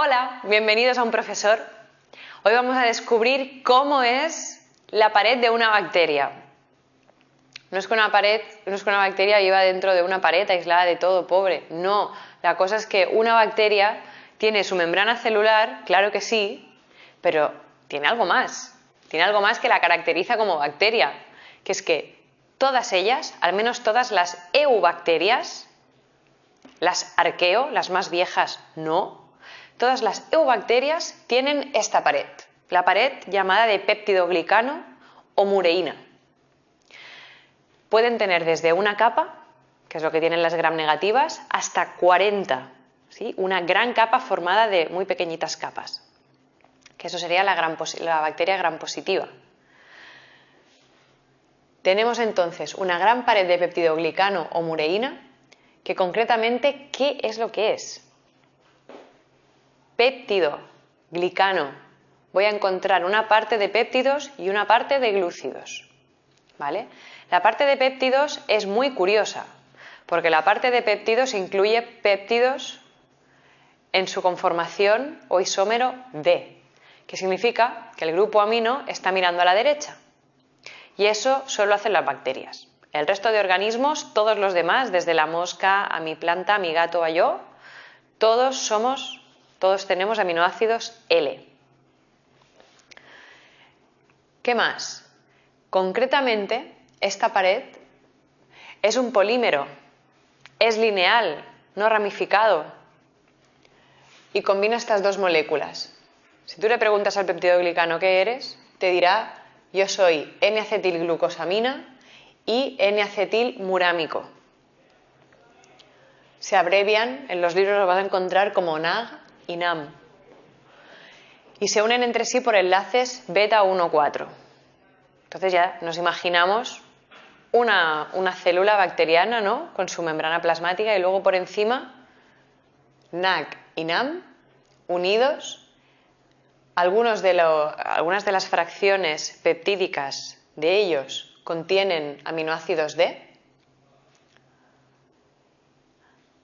Hola, bienvenidos a Un Profesor. Hoy vamos a descubrir cómo es la pared de una bacteria. No es que una bacteria iba dentro de una pared aislada de todo, pobre. No, la cosa es que una bacteria tiene su membrana celular, claro que sí, pero tiene algo más. Tiene algo más que la caracteriza como bacteria, que es que todas ellas, al menos todas las eubacterias, las arqueo, las más viejas no, todas las eubacterias tienen esta pared, la pared llamada de peptidoglicano o mureína. Pueden tener desde una capa, que es lo que tienen las gram negativas, hasta 40, ¿sí? Una gran capa formada de muy pequeñitas capas, que eso sería la bacteria gram positiva. Tenemos entonces una gran pared de peptidoglicano o mureína, que concretamente, ¿qué es lo que es? Péptido, glicano. Voy a encontrar una parte de péptidos y una parte de glúcidos, ¿vale? La parte de péptidos es muy curiosa, porque la parte de péptidos incluye péptidos en su conformación o isómero D, que significa que el grupo amino está mirando a la derecha. Y eso solo hacen las bacterias. El resto de organismos, todos los demás, desde la mosca a mi planta, a mi gato, a yo, todos tenemos aminoácidos L. ¿Qué más? Concretamente, esta pared es un polímero, es lineal, no ramificado, y combina estas dos moléculas. Si tú le preguntas al peptidoglicano qué eres, te dirá: yo soy N-acetilglucosamina y N-acetilmurámico. Se abrevian, en los libros los vas a encontrar como NAG y NAM, y se unen entre sí por enlaces beta 1,4. Entonces ya nos imaginamos una célula bacteriana, ¿no?, con su membrana plasmática y luego por encima NAG y NAM unidos, algunas de las fracciones peptídicas de ellos contienen aminoácidos D.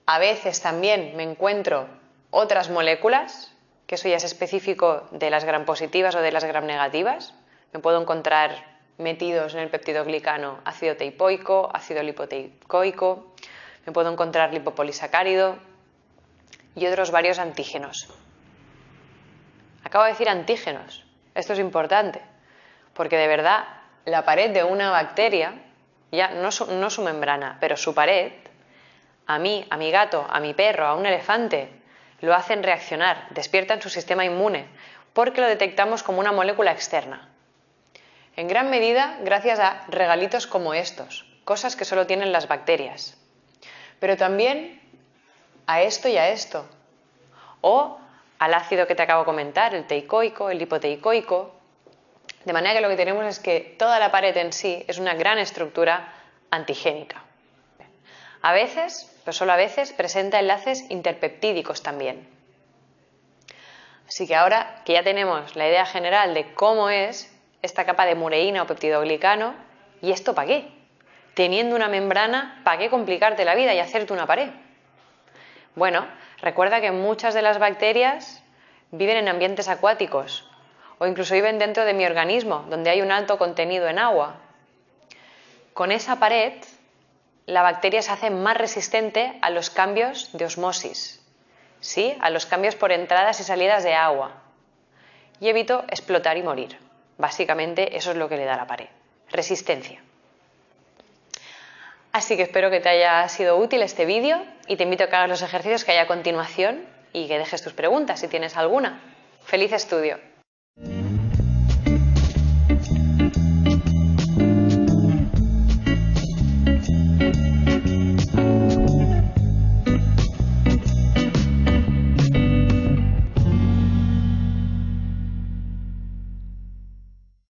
A veces también me encuentro otras moléculas, que eso ya es específico de las gram positivas o de las gram negativas. Me puedo encontrar metidos en el peptidoglicano ácido teipoico, ácido lipoteicoico, me puedo encontrar lipopolisacárido y otros varios antígenos. Acabo de decir antígenos, esto es importante, porque de verdad la pared de una bacteria, ya no su membrana, pero su pared, a mí, a mi gato, a mi perro, a un elefante, lo hacen reaccionar, despiertan su sistema inmune, porque lo detectamos como una molécula externa. En gran medida gracias a regalitos como estos, cosas que solo tienen las bacterias. Pero también a esto y a esto. O al ácido que te acabo de comentar, el teicoico, el lipoteicoico. De manera que lo que tenemos es que toda la pared en sí es una gran estructura antigénica. A veces, pero solo a veces, presenta enlaces interpeptídicos también. Así que ahora que ya tenemos la idea general de cómo es esta capa de mureína o peptidoglicano, ¿y esto para qué? Teniendo una membrana, ¿para qué complicarte la vida y hacerte una pared? Bueno, recuerda que muchas de las bacterias viven en ambientes acuáticos o incluso viven dentro de mi organismo, donde hay un alto contenido en agua. Con esa pared, la bacteria se hace más resistente a los cambios de osmosis, ¿sí?, a los cambios por entradas y salidas de agua, y evito explotar y morir. Básicamente eso es lo que le da la pared, resistencia. Así que espero que te haya sido útil este vídeo y te invito a que hagas los ejercicios que hay a continuación y que dejes tus preguntas si tienes alguna. ¡Feliz estudio!